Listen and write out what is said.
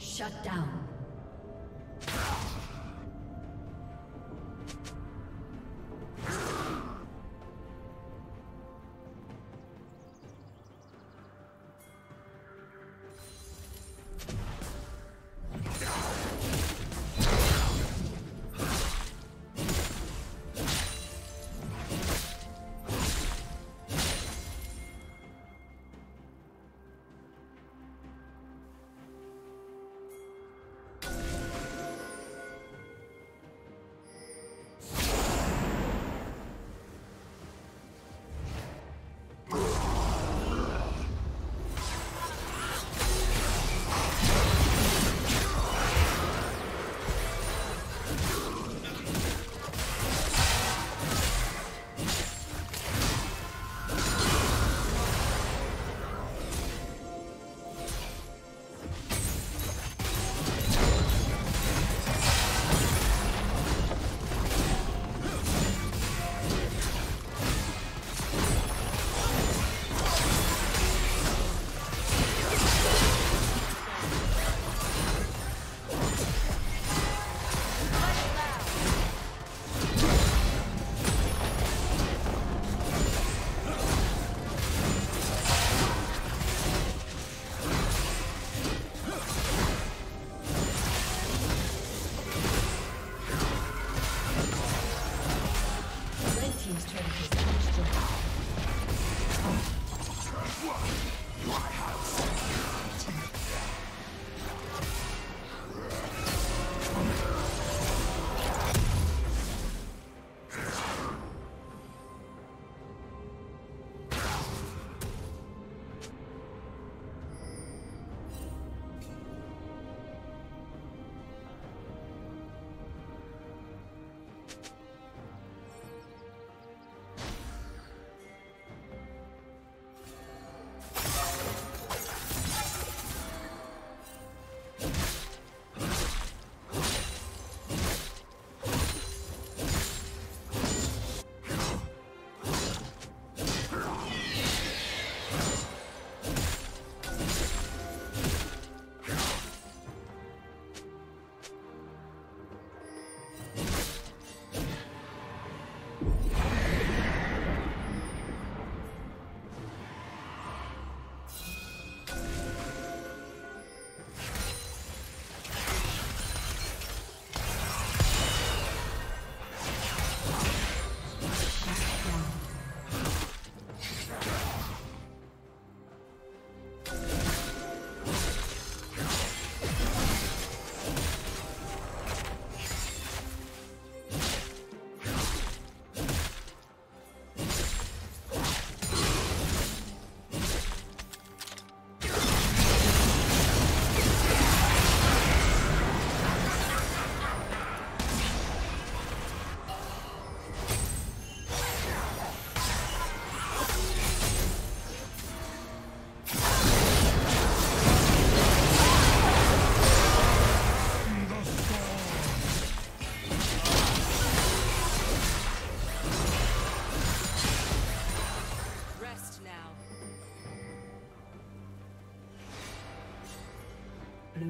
Shut down.